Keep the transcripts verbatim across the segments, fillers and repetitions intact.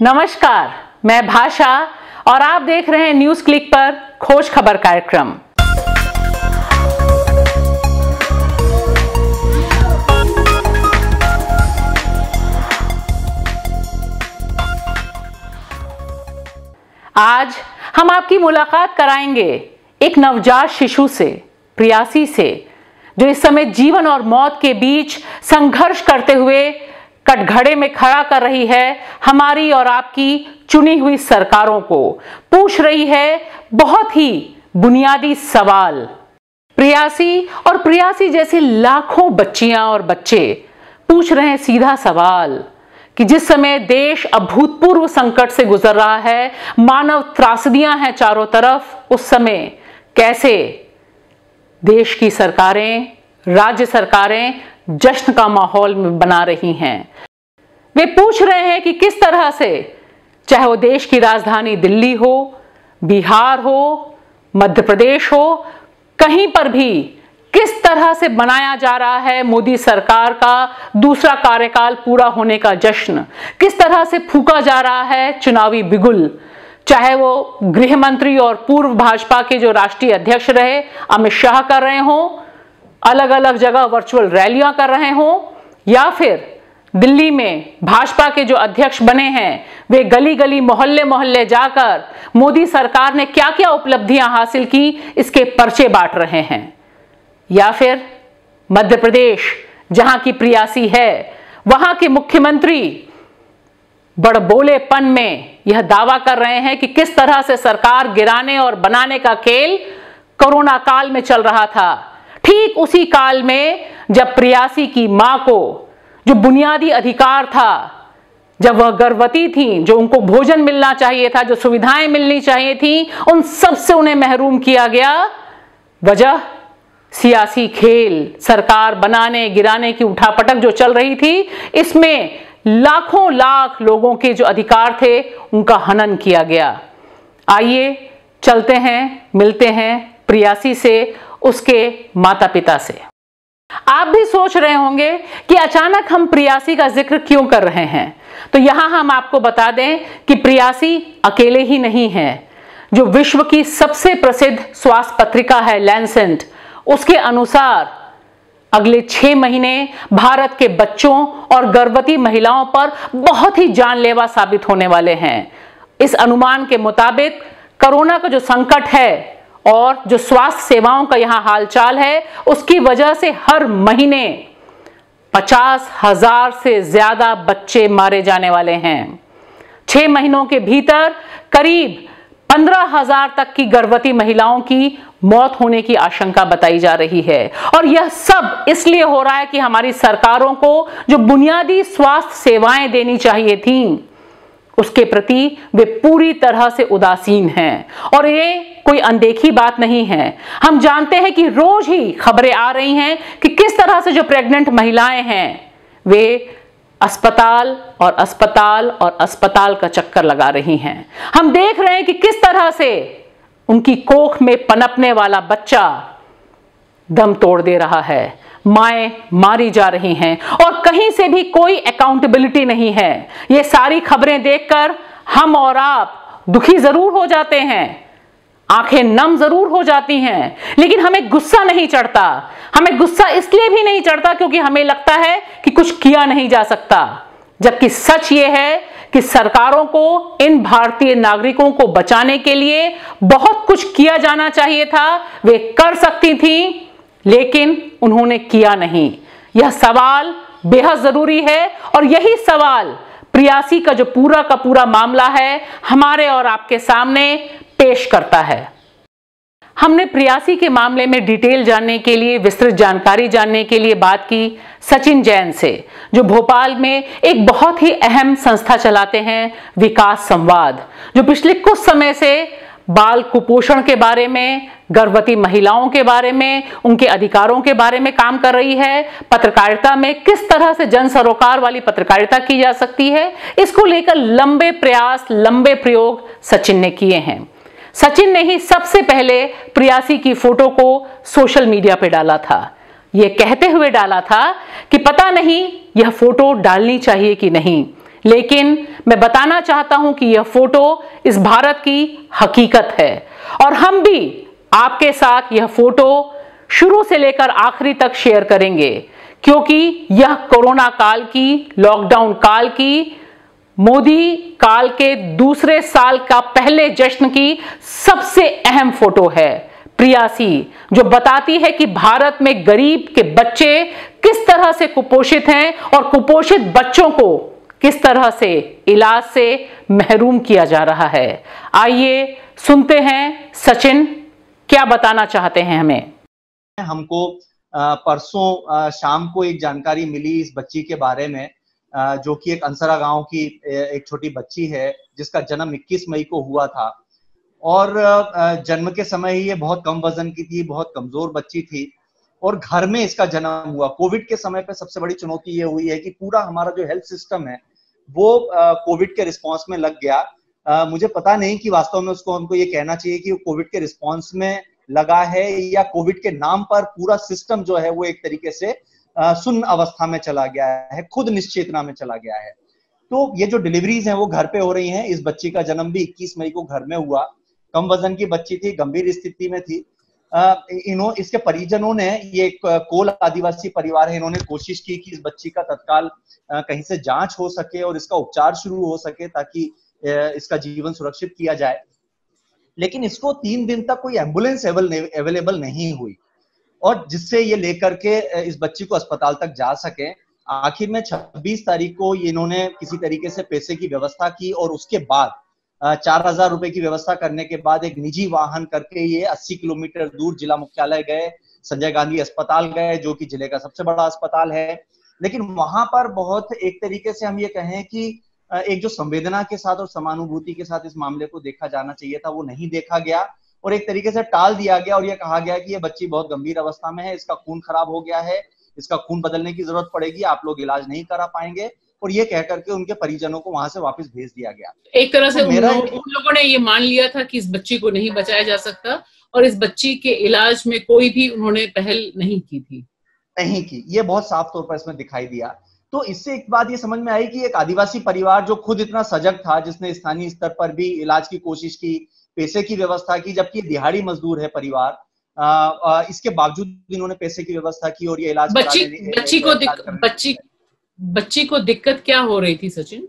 नमस्कार, मैं भाषा और आप देख रहे हैं न्यूज क्लिक पर खोज खबर कार्यक्रम। आज हम आपकी मुलाकात कराएंगे एक नवजात शिशु से, प्रियासी से, जो इस समय जीवन और मौत के बीच संघर्ष करते हुए कटघड़े में खड़ा कर रही है हमारी और आपकी चुनी हुई सरकारों को। पूछ रही है बहुत ही बुनियादी सवाल। प्रियासी और प्रियासी जैसी लाखों बच्चियां और बच्चे पूछ रहे हैं सीधा सवाल कि जिस समय देश अभूतपूर्व संकट से गुजर रहा है, मानव त्रासदियां हैं चारों तरफ, उस समय कैसे देश की सरकारें, राज्य सरकारें जश्न का माहौल बना रही हैं। वे पूछ रहे हैं कि किस तरह से, चाहे वो देश की राजधानी दिल्ली हो, बिहार हो, मध्य प्रदेश हो, कहीं पर भी किस तरह से मनाया जा रहा है मोदी सरकार का दूसरा कार्यकाल पूरा होने का जश्न, किस तरह से फूंका जा रहा है चुनावी बिगुल। चाहे वो गृह मंत्री और पूर्व भाजपा के जो राष्ट्रीय अध्यक्ष रहे अमित शाह कर रहे हों, अलग अलग जगह वर्चुअल रैलियां कर रहे हों, या फिर दिल्ली में भाजपा के जो अध्यक्ष बने हैं वे गली गली मोहल्ले मोहल्ले जाकर मोदी सरकार ने क्या क्या उपलब्धियां हासिल की इसके पर्चे बांट रहे हैं, या फिर मध्य प्रदेश जहां की प्रियासी है वहां के मुख्यमंत्री बड़बोलेपन में यह दावा कर रहे हैं कि किस तरह से सरकार गिराने और बनाने का खेल कोरोना काल में चल रहा था, ठीक उसी काल में जब प्रियासी की मां को जो बुनियादी अधिकार था, जब वह गर्भवती थीं, जो उनको भोजन मिलना चाहिए था, जो सुविधाएं मिलनी चाहिए थीं, उन सब से उन्हें महरूम किया गया। वजह सियासी खेल, सरकार बनाने गिराने की उठापटक जो चल रही थी, इसमें लाखों लाख लोगों के जो अधिकार थे उनका हनन किया गया। आइए चलते हैं, मिलते हैं प्रियासी से, उसके माता पिता से। आप भी सोच रहे होंगे कि अचानक हम प्रियासी का जिक्र क्यों कर रहे हैं, तो यहां हम आपको बता दें कि प्रियासी अकेले ही नहीं है। जो विश्व की सबसे प्रसिद्ध स्वास्थ्य पत्रिका है लैंसेट, उसके अनुसार अगले छह महीने भारत के बच्चों और गर्भवती महिलाओं पर बहुत ही जानलेवा साबित होने वाले हैं। इस अनुमान के मुताबिक कोरोना का जो संकट है और जो स्वास्थ्य सेवाओं का यहाँ हालचाल है, उसकी वजह से हर महीने पचास हजार से ज्यादा बच्चे मारे जाने वाले हैं। छह महीनों के भीतर करीब पंद्रह हजार तक की गर्भवती महिलाओं की मौत होने की आशंका बताई जा रही है। और यह सब इसलिए हो रहा है कि हमारी सरकारों को जो बुनियादी स्वास्थ्य सेवाएं देनी चाहिए थीं, उसके प्रति वे पूरी तरह से उदासीन हैं। और ये कोई अनदेखी बात नहीं है। हम जानते हैं कि रोज ही खबरें आ रही हैं कि किस तरह से जो प्रेग्नेंट महिलाएं हैं वे अस्पताल और अस्पताल और अस्पताल का चक्कर लगा रही हैं। हम देख रहे हैं कि किस तरह से उनकी कोख में पनपने वाला बच्चा दम तोड़ दे रहा है, माएँ मारी जा रही हैं और कहीं से भी कोई अकाउंटेबिलिटी नहीं है। ये सारी खबरें देखकर हम और आप दुखी जरूर हो जाते हैं, आंखें नम जरूर हो जाती हैं, लेकिन हमें गुस्सा नहीं चढ़ता। हमें गुस्सा इसलिए भी नहीं चढ़ता क्योंकि हमें लगता है कि कुछ किया नहीं जा सकता, जबकि सच ये है कि सरकारों को इन भारतीय नागरिकों को बचाने के लिए बहुत कुछ किया जाना चाहिए था। वे कर सकती थीं, लेकिन उन्होंने किया नहीं। यह सवाल बेहद जरूरी है और यही सवाल प्रियासी का जो पूरा का पूरा मामला है हमारे और आपके सामने पेश करता है। हमने प्रियासी के मामले में डिटेल जानने के लिए, विस्तृत जानकारी जानने के लिए बात की सचिन जैन से, जो भोपाल में एक बहुत ही अहम संस्था चलाते हैं, विकास संवाद, जो पिछले कुछ समय से बाल कुपोषण के बारे में, गर्भवती महिलाओं के बारे में, उनके अधिकारों के बारे में काम कर रही है। पत्रकारिता में किस तरह से जन सरोकार वाली पत्रकारिता की जा सकती है, इसको लेकर लंबे प्रयास, लंबे प्रयोग सचिन ने किए हैं। सचिन ने ही सबसे पहले प्रियासी की फोटो को सोशल मीडिया पे डाला था, ये कहते हुए डाला था कि पता नहीं यह फोटो डालनी चाहिए कि नहीं, लेकिन मैं बताना चाहता हूं कि यह फोटो इस भारत की हकीकत है और हम भी आपके साथ यह फोटो शुरू से लेकर आखिरी तक शेयर करेंगे, क्योंकि यह कोरोना काल की, लॉकडाउन काल की, मोदी काल के दूसरे साल का पहले जश्न की सबसे अहम फोटो है, प्रियासी, जो बताती है कि भारत में गरीब के बच्चे किस तरह से कुपोषित हैं और कुपोषित बच्चों को किस तरह से इलाज से महरूम किया जा रहा है। आइए सुनते हैं सचिन क्या बताना चाहते हैं हमें। हमको परसों शाम को एक जानकारी मिली इस बच्ची के बारे में, जो कि एक अंसरा गांव की एक छोटी बच्ची है जिसका जन्म इक्कीस मई को हुआ था और जन्म के समय ही ये बहुत कम वजन की थी, बहुत कमजोर बच्ची थी और घर में इसका जन्म हुआ। कोविड के समय पे सबसे बड़ी चुनौती ये हुई है कि पूरा हमारा जो हेल्थ सिस्टम है वो कोविड के रिस्पॉन्स में लग गया। मुझे पता नहीं कि वास्तव में उसको हमको ये कहना चाहिए कि कोविड के रिस्पॉन्स में लगा है या कोविड के नाम पर पूरा सिस्टम जो है वो एक तरीके से सुन्न अवस्था में चला गया है, खुद निश्चेतना में चला गया है। तो ये जो डिलीवरीज हैं वो घर पे हो रही हैं। इस बच्ची का जन्म भी इक्कीस मई को घर में हुआ, कम वजन की बच्ची थी, गंभीर स्थिति में थी। इन्हों इसके परिजनों ने, ये कोल आदिवासी परिवार है, इन्होंने कोशिश की कि इस बच्ची का तत्काल कहीं से जांच हो सके और इसका उपचार शुरू हो सके ताकि इसका जीवन सुरक्षित किया जाए, लेकिन इसको तीन दिन तक कोई एम्बुलेंस अवेलेबल नहीं हुई और जिससे ये लेकर के इस बच्ची को अस्पताल तक जा सके। आखिर में छब्बीस तारीख को इन्होंने किसी तरीके से पैसे की व्यवस्था की और उसके बाद चार हजार रुपए की व्यवस्था करने के बाद एक निजी वाहन करके ये अस्सी किलोमीटर दूर जिला मुख्यालय गए, संजय गांधी अस्पताल गए, जो कि जिले का सबसे बड़ा अस्पताल है। लेकिन वहां पर बहुत एक तरीके से हम ये कहें कि एक जो संवेदना के साथ और समानुभूति के साथ इस मामले को देखा जाना चाहिए था वो नहीं देखा गया और एक तरीके से टाल दिया गया और ये कहा गया कि ये बच्ची बहुत गंभीर अवस्था में है, इसका खून खराब हो गया है, इसका खून बदलने की जरूरत पड़ेगी, आप लोग इलाज नहीं करा पाएंगे, और ये कह करके उनके परिजनों को वहां से वापस भेज दिया गया। एक तरह से तो उन, लो, एक... उन लोगों ने ये मान लिया था कि इस बच्ची को नहीं बचाया जा सकता और इस बच्ची के इलाज में कोई भी उन्होंने पहल नहीं की थी नहीं की ये बहुत साफ तौर पर इसमें दिखाई दिया। तो इससे एक बात ये समझ में आई कि एक आदिवासी परिवार जो खुद इतना सजग था, जिसने स्थानीय स्तर पर भी इलाज की कोशिश की, पैसे की व्यवस्था की, जबकि दिहाड़ी मजदूर है परिवार, आ, आ, इसके बावजूद इन्होंने पैसे की व्यवस्था की और ये इलाज बच्ची बच्ची को दिक, बच्ची बच्ची को दिक्कत क्या हो रही थी सचिन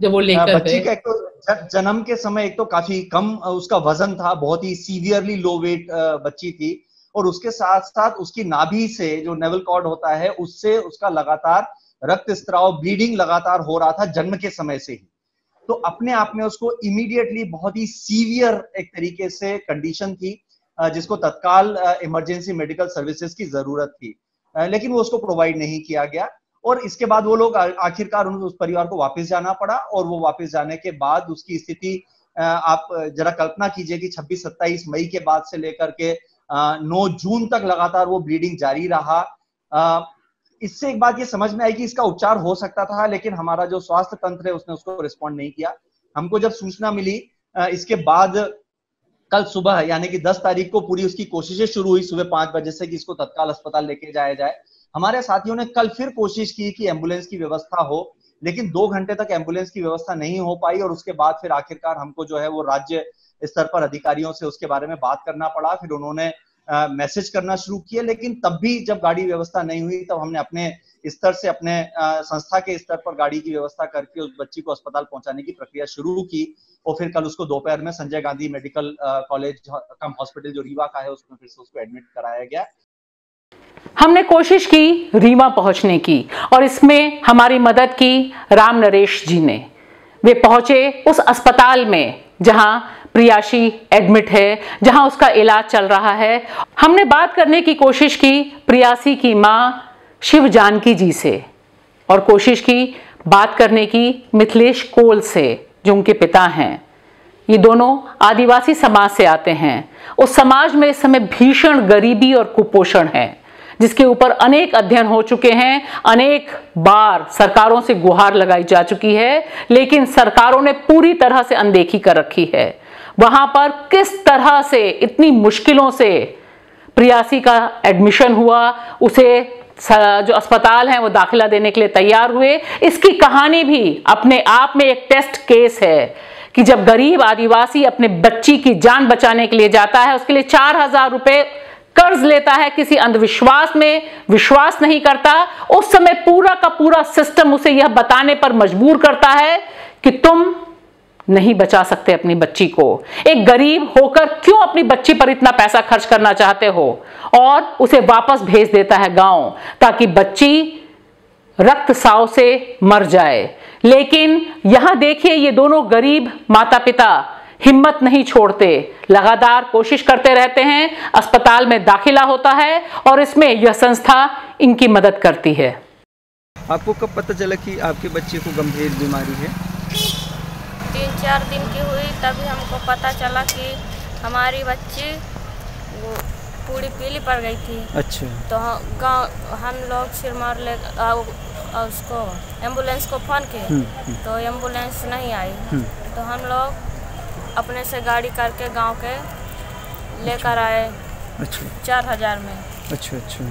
जब वो लेकर गए? बच्ची का एक तो जन्म के समय एक तो काफी कम उसका वजन था, बहुत ही सीवियरली लो वेट बच्ची थी और उसके साथ साथ उसकी नाभि से जो नेवल कॉर्ड होता है उससे उसका लगातार रक्त स्त्राव, ब्लीडिंग लगातार हो रहा था जन्म के समय से ही। तो अपने आप में उसको इमीडिएटली बहुत ही सीवियर एक तरीके से कंडीशन थी जिसको तत्काल इमरजेंसी मेडिकल सर्विसेज की जरूरत थी, लेकिन वो उसको प्रोवाइड नहीं किया गया और इसके बाद वो लोग आखिरकार उस परिवार को वापस जाना पड़ा और वो वापस जाने के बाद उसकी स्थिति आप जरा कल्पना कीजिए कि छब्बीस सत्ताईस मई के बाद से लेकर के नौ जून तक लगातार वो ब्लीडिंग जारी रहा। इससे एक बात ये समझ में आई कि इसका उपचार हो सकता था, लेकिन हमारा जो स्वास्थ्य तंत्र है उसने उसको रिस्पॉन्ड नहीं किया। हमको जब सूचना मिली इसके बाद कल सुबह यानी कि दस तारीख को पूरी उसकी कोशिशें शुरू हुई सुबह पांच बजे से कि इसको तत्काल अस्पताल लेके जाया जाए। हमारे साथियों ने कल फिर कोशिश की कि एम्बुलेंस की व्यवस्था हो, लेकिन दो घंटे तक एम्बुलेंस की व्यवस्था नहीं हो पाई और उसके बाद फिर आखिरकार हमको जो है वो राज्य स्तर पर अधिकारियों से उसके बारे में बात करना पड़ा। फिर उन्होंने मैसेज uh, करना शुरू किया, लेकिन तब भी जब गाड़ी व्यवस्था नहीं हुई तब हमने अपने स्तर से, अपने uh, संस्था के स्तर पर गाड़ी की व्यवस्था करके उस बच्ची को अस्पताल पहुंचाने की प्रक्रिया शुरू की और फिर कल उसको दोपहर में Sanjay Gandhi medical college cum hospital जो रीवा का है उसमें फिर से उसको एडमिट कराया गया। हमने कोशिश की रीवा पहुंचने की और इसमें हमारी मदद की राम नरेश जी ने। वे पहुंचे उस अस्पताल में जहां प्रियाशी एडमिट है, जहां उसका इलाज चल रहा है। हमने बात करने की कोशिश की प्रियाशी की मां शिव जानकी जी से और कोशिश की बात करने की मिथलेश कोल से जो उनके पिता हैं। ये दोनों आदिवासी समाज से आते हैं। उस समाज में इस समय भीषण गरीबी और कुपोषण है जिसके ऊपर अनेक अध्ययन हो चुके हैं, अनेक बार सरकारों से गुहार लगाई जा चुकी है, लेकिन सरकारों ने पूरी तरह से अनदेखी कर रखी है। वहां पर किस तरह से इतनी मुश्किलों से प्रियासी का एडमिशन हुआ, उसे जो अस्पताल है वो दाखिला देने के लिए तैयार हुए। इसकी कहानी भी अपने आप में एक टेस्ट केस है कि जब गरीब आदिवासी अपने बच्ची की जान बचाने के लिए जाता है, उसके लिए चार हजार रुपये कर्ज लेता है, किसी अंधविश्वास में विश्वास नहीं करता, उस समय पूरा का पूरा सिस्टम उसे यह बताने पर मजबूर करता है कि तुम नहीं बचा सकते अपनी बच्ची को। एक गरीब होकर क्यों अपनी बच्ची पर इतना पैसा खर्च करना चाहते हो? और उसे वापस भेज देता है गांव ताकि बच्ची रक्तसाव से मर जाए। लेकिन यहां देखिए, ये दोनों गरीब माता पिता हिम्मत नहीं छोड़ते, लगातार कोशिश करते रहते हैं। अस्पताल में दाखिला होता है और इसमें यह संस्था इनकी मदद करती है। आपको कब पता चला कि आपके बच्चे को गंभीर बीमारी है? तीन चार दिन की हुई तभी हमको पता चला कि हमारी बच्ची वो पूरी पीली पड़ गई थी। अच्छा। तो गाँव हम लोग सिरमौर ले उसको एम्बुलेंस को फोन किए तो एम्बुलेंस नहीं आई, तो हम लोग अपने से गाड़ी करके गांव के लेकर आए। अच्छा। चार हजार में। अच्छा अच्छा।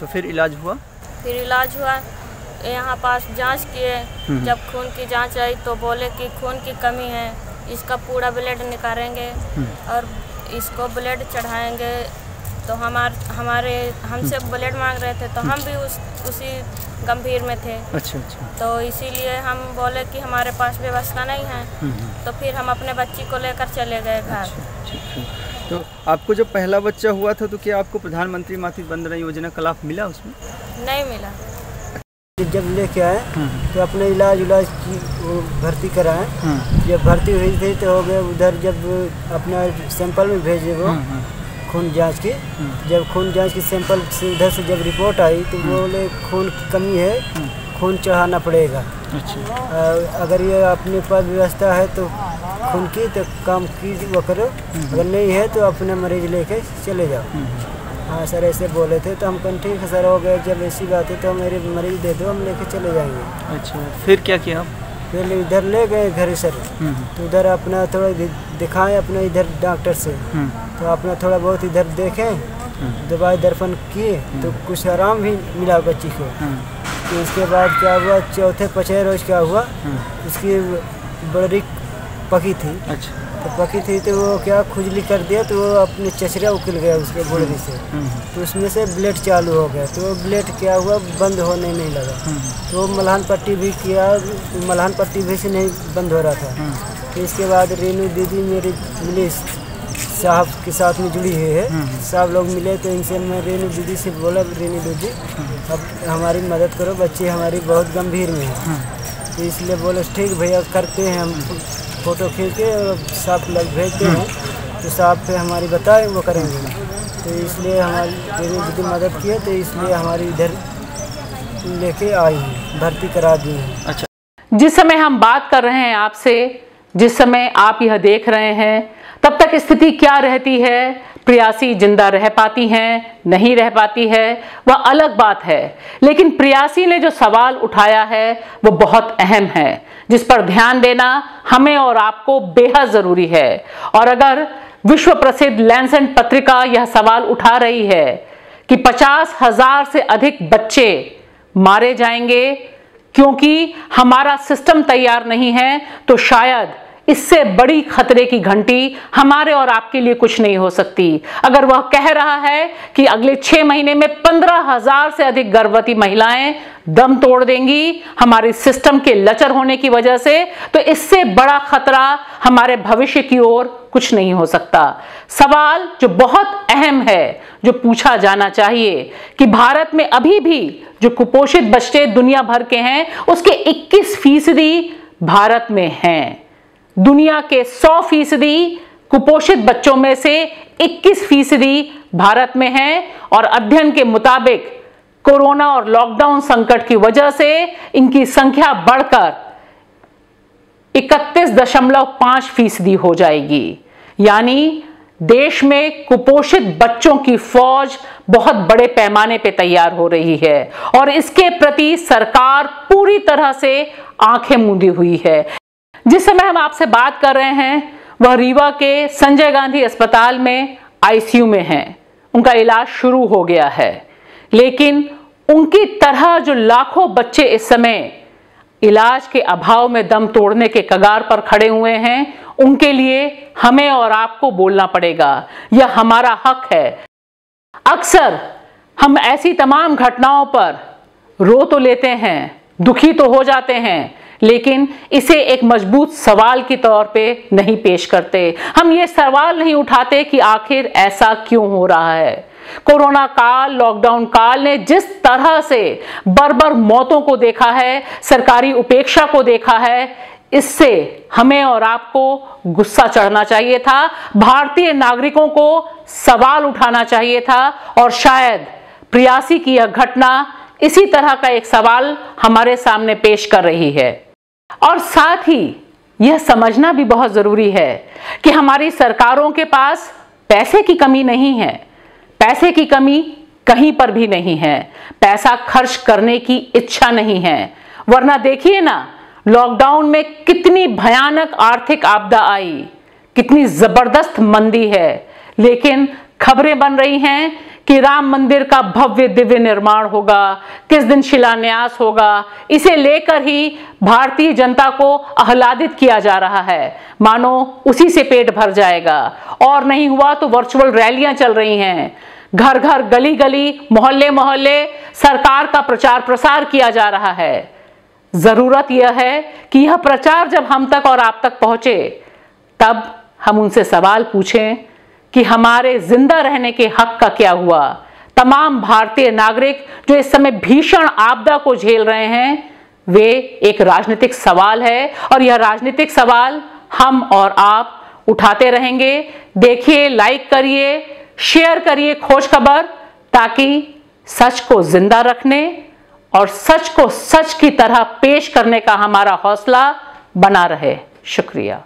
तो फिर इलाज हुआ? फिर इलाज हुआ, यहाँ पास जांच किए। जब खून की जांच आई तो बोले कि खून की कमी है, इसका पूरा ब्लड निकालेंगे और इसको ब्लड चढ़ाएंगे। तो हमार हमारे हमसे ब्लड मांग रहे थे, तो हम भी उस उसी गंभीर में थे। अच्छा अच्छा। तो इसीलिए हम बोले कि हमारे पास व्यवस्था नहीं है, तो फिर हम अपने बच्ची को लेकर चले गए घर। तो आपको जब पहला बच्चा हुआ था तो क्या आपको प्रधानमंत्री मातृ वंदना योजना का लाभ मिला? उसमें नहीं मिला। जब लेके आए तो अपने इलाज उलाज की वो भर्ती कराए, जब भर्ती हुई थी तो हो गए उधर। जब अपना सैंपल में भेजे वो खून जांच की, जब खून जांच की सैंपल से उधर से जब रिपोर्ट आई तो बोले खून की कमी है, खून चढ़ाना पड़ेगा। अच्छा। अगर ये अपने पास व्यवस्था है तो खून की तो काम की वो करो, अगर नहीं है तो अपने मरीज लेके चले जाओ। हाँ सर, ऐसे बोले थे। तो हम कहें ठीक है सर, हो गया, जब ऐसी बात है तो मेरे मरीज दे दो, हम लेके चले जाएंगे। अच्छा, फिर क्या किया आप? फिर इधर ले गए घर सर, तो उधर अपना थोड़ा दिखाएं अपना इधर डॉक्टर से, तो अपना थोड़ा बहुत इधर देखें, दवाई दर्पण किए तो कुछ आराम भी मिला बच्ची को। तो इसके बाद क्या हुआ, चौथे पाँचवें रोज क्या हुआ, इसकी बड़ी पकी थी। अच्छा। तो पकी थी तो वो क्या खुजली कर दिया, तो वो अपने चचरा उखल गया उसके बड़ी से, तो उसमें से ब्लेड चालू हो गया। तो ब्लेड क्या हुआ, बंद होने नहीं लगा, तो मलहन पट्टी भी किया, मलहन पट्टी भी से नहीं बंद हो रहा था। तो इसके बाद रेनू दीदी मेरी मिली, साहब के साथ में जुड़ी हुई है, साहब लोग मिले, तो इनसे मैं रेनू दीदी से बोला, रेनू दीदी अब हमारी मदद करो, बच्ची हमारी बहुत गंभीर में है। तो इसलिए बोले ठीक भैया करते हैं, हम फोटो खींच के साहब लग भेजते हैं, तो साहब पे हमारी बताए वो करेंगे। तो इसलिए हमारी रेनू दीदी मदद किए, तो इसलिए हमारी इधर लेके आई है, भर्ती करा दी है। अच्छा। जिस समय हम बात कर रहे हैं आपसे, जिस समय आप यह देख रहे हैं, तब तक स्थिति क्या रहती है? प्रियासी जिंदा रह पाती हैं, नहीं रह पाती है, वह अलग बात है, लेकिन प्रियासी ने जो सवाल उठाया है वो बहुत अहम है, जिस पर ध्यान देना हमें और आपको बेहद ज़रूरी है। और अगर विश्व प्रसिद्ध लैंसेट पत्रिका यह सवाल उठा रही है कि पचास हजार से अधिक बच्चे मारे जाएंगे क्योंकि हमारा सिस्टम तैयार नहीं है, तो शायद इससे बड़ी खतरे की घंटी हमारे और आपके लिए कुछ नहीं हो सकती। अगर वह कह रहा है कि अगले छह महीने में पंद्रह हजार से अधिक गर्भवती महिलाएं दम तोड़ देंगी हमारे सिस्टम के लचर होने की वजह से, तो इससे बड़ा खतरा हमारे भविष्य की ओर कुछ नहीं हो सकता। सवाल जो बहुत अहम है, जो पूछा जाना चाहिए कि भारत में अभी भी जो कुपोषित बच्चे दुनिया भर के हैं, उसके इक्कीस फीसदी भारत में हैं। दुनिया के सौ फीसदी कुपोषित बच्चों में से इक्कीस फीसदी भारत में हैं, और अध्ययन के मुताबिक कोरोना और लॉकडाउन संकट की वजह से इनकी संख्या बढ़कर इकतीस दशमलव पाँच फीसदी हो जाएगी। यानी देश में कुपोषित बच्चों की फौज बहुत बड़े पैमाने पर तैयार हो रही है, और इसके प्रति सरकार पूरी तरह से आंखें मूंदी हुई है। जिस समय हम आपसे बात कर रहे हैं वह रीवा के संजय गांधी अस्पताल में आईसीयू में हैं। उनका इलाज शुरू हो गया है, लेकिन उनकी तरह जो लाखों बच्चे इस समय इलाज के अभाव में दम तोड़ने के कगार पर खड़े हुए हैं, उनके लिए हमें और आपको बोलना पड़ेगा। यह हमारा हक है। अक्सर हम ऐसी तमाम घटनाओं पर रो तो लेते हैं, दुखी तो हो जाते हैं, लेकिन इसे एक मजबूत सवाल के तौर पे नहीं पेश करते। हम ये सवाल नहीं उठाते कि आखिर ऐसा क्यों हो रहा है। कोरोना काल, लॉकडाउन काल ने जिस तरह से बर्बर मौतों को देखा है, सरकारी उपेक्षा को देखा है, इससे हमें और आपको गुस्सा चढ़ना चाहिए था। भारतीय नागरिकों को सवाल उठाना चाहिए था और शायद प्रियासी की यह घटना इसी तरह का एक सवाल हमारे सामने पेश कर रही है। और साथ ही यह समझना भी बहुत ज़रूरी है कि हमारी सरकारों के पास पैसे की कमी नहीं है, पैसे की कमी कहीं पर भी नहीं है, पैसा खर्च करने की इच्छा नहीं है। वरना देखिए ना, लॉकडाउन में कितनी भयानक आर्थिक आपदा आई, कितनी ज़बरदस्त मंदी है, लेकिन खबरें बन रही हैं कि राम मंदिर का भव्य दिव्य निर्माण होगा, किस दिन शिलान्यास होगा। इसे लेकर ही भारतीय जनता को आह्लादित किया जा रहा है, मानो उसी से पेट भर जाएगा। और नहीं हुआ तो वर्चुअल रैलियां चल रही हैं, घर घर, गली गली, मोहल्ले मोहल्ले सरकार का प्रचार प्रसार किया जा रहा है। जरूरत यह है कि यह प्रचार जब हम तक और आप तक पहुंचे, तब हम उनसे सवाल पूछें कि हमारे जिंदा रहने के हक का क्या हुआ। तमाम भारतीय नागरिक जो इस समय भीषण आपदा को झेल रहे हैं, वे एक राजनीतिक सवाल है और यह राजनीतिक सवाल हम और आप उठाते रहेंगे। देखिए, लाइक करिए, शेयर करिए खोज खबर, ताकि सच को जिंदा रखने और सच को सच की तरह पेश करने का हमारा हौसला बना रहे। शुक्रिया।